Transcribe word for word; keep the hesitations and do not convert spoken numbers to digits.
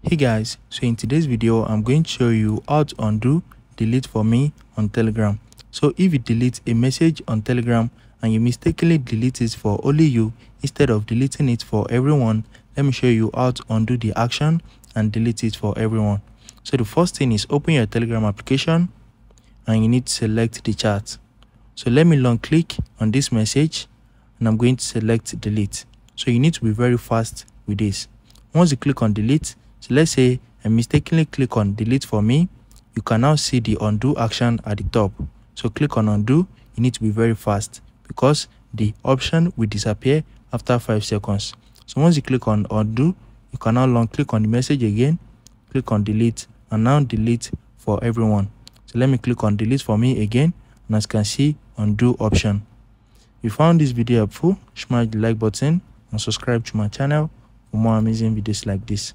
Hey guys, so in today's video I'm going to show you how to undo delete for me on Telegram. So if you delete a message on Telegram and you mistakenly delete it for only you instead of deleting it for everyone, let me show you how to undo the action and delete it for everyone. So the first thing is open your Telegram application and you need to select the chat. So let me long click on this message and I'm going to select delete. So you need to be very fast with this. Once you click on delete, so let's say I mistakenly click on delete for me, you can now see the undo action at the top. So click on undo, you need to be very fast because the option will disappear after five seconds. So once you click on undo, you can now long click on the message again, click on delete and now delete for everyone. So let me click on delete for me again and as you can see, undo option. If you found this video helpful, smash the like button and subscribe to my channel for more amazing videos like this.